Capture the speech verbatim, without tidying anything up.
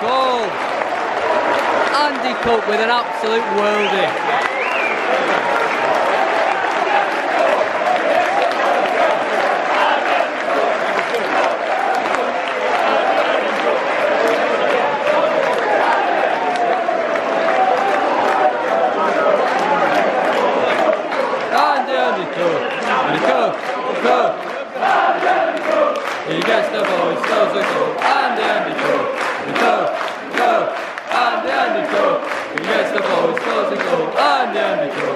goal. Andy Cook with an absolute worldie. Andy Cook, Cook, Andy Cook, he gets the ball, he scores the goal. Andy, Andy Cook, Cook, Cook, Andy, Andy Cook, he gets the ball, he scores the goal. Andy, Andy Cook.